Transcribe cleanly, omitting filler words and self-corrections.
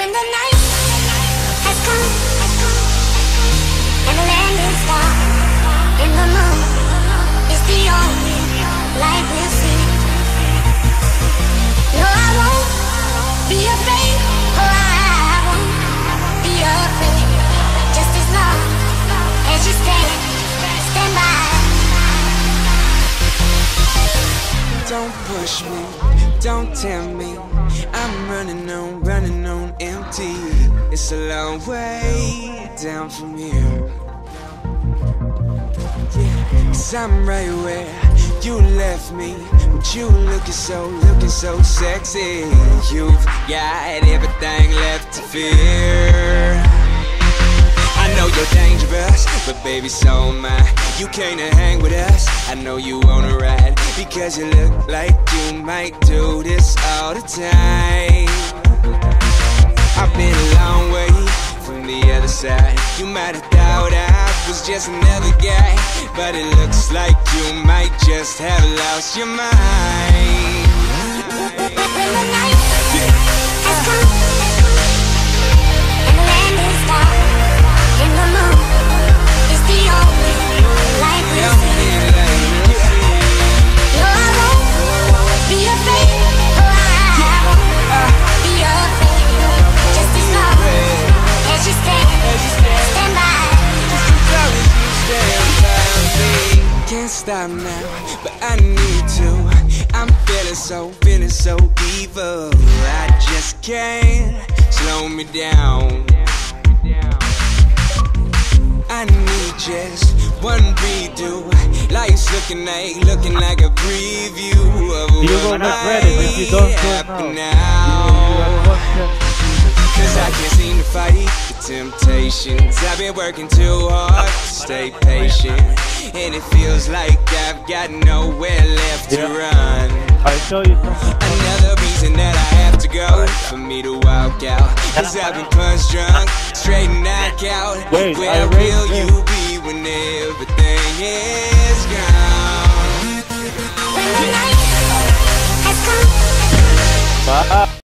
when the night has come, and the land is dark, and the moon is the only light we'll see. No, I won't be afraid, oh, I won't be afraid, just as long as you stand by. Don't push me, don't tempt me, I'm running on empty. It's a long way down from here, yeah. 'Cause I'm right where you left me, but you looking so sexy. You've got everything left to fear. I know you're dangerous, but baby, so am I. You came to hang with us, I know you wanna ride, because you look like you might do this all the time. I've been a long way from the other side. You might have thought I was just another guy, but it looks like you might just have lost your mind. When the night has come, and the land is dark, and the moon is the only light we'll see. No, I won't be afraid, oh, I won't be afraid, just as long as you stand by. Can't stop now, but I need to. I'm feeling so evil, I just can't slow me down. I need just one redo. Life's looking like a preview of what might happen now. 'Cause I can't seem to fight the temptations. I've been working too hard to stay patient, and it feels like I've got nowhere left to run. Another reason that I have to go for me to walk out, 'cause I've been punch drunk, straight knockout. Where will you be when everything is gone? When the night has come,